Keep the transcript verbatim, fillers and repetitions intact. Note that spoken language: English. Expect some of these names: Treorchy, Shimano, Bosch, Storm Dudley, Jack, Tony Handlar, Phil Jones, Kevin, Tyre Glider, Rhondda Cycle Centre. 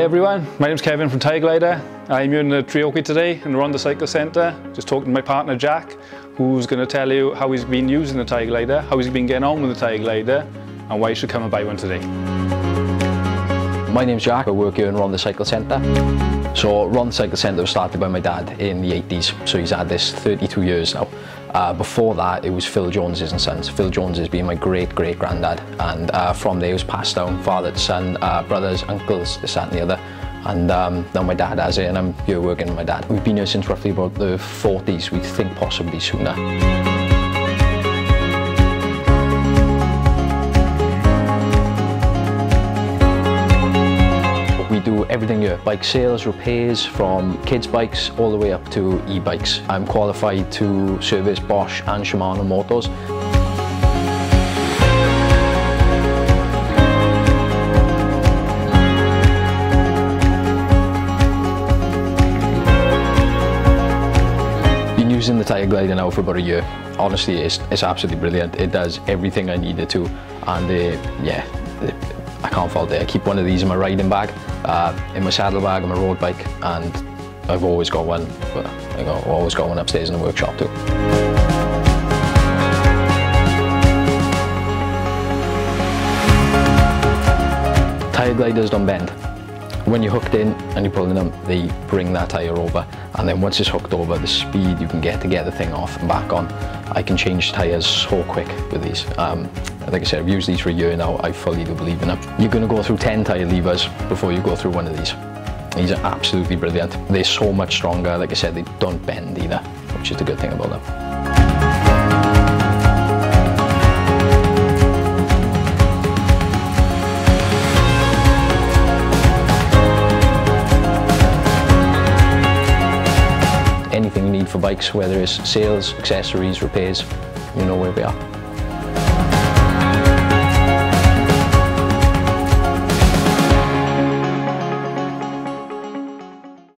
Hi everyone, my name's Kevin from Tyre Glider. I'm here in the Treorchy today in the Rhondda Cycle Centre, just talking to my partner Jack, who's going to tell you how he's been using the Tyre Glider, how he's been getting on with the Tyre Glider, and why you should come and buy one today. My name's Jack, I work here in Rhondda Cycle Centre. So Rhondda Cycle Centre was started by my dad in the eighties, so he's had this thirty-two years now. Uh, before that it was Phil Jones's and Sons. Phil Jones has been my great-great-granddad, and uh, from there it was passed down father to son, uh, brothers, uncles, this, that and the other, and um, now my dad has it and I'm here working with my dad. We've been here since roughly about the forties, we think possibly sooner. Do everything here, bike sales, repairs, from kids bikes all the way up to e-bikes. I'm qualified to service Bosch and Shimano motors. Been using the Tyre Glider now for about a year. Honestly, it's, it's absolutely brilliant. It does everything I need it to, and it, yeah, it, I can't fault it. I keep one of these in my riding bag, uh, in my saddle bag, on my road bike, and I've always got one. But I got, always got one upstairs in the workshop too. Tyre Gliders don't bend. When you're hooked in and you're pulling them, they bring that tyre over, and then once it's hooked over, the speed you can get to get the thing off and back on. I can change tyres so quick with these. Um, Like I said, I've used these for a year now, I fully do believe in them. You're going to go through ten tyre levers before you go through one of these. These are absolutely brilliant. They're so much stronger, like I said, they don't bend either, which is the good thing about them. Anything you need for bikes, whether it's sales, accessories, repairs, you know where we are.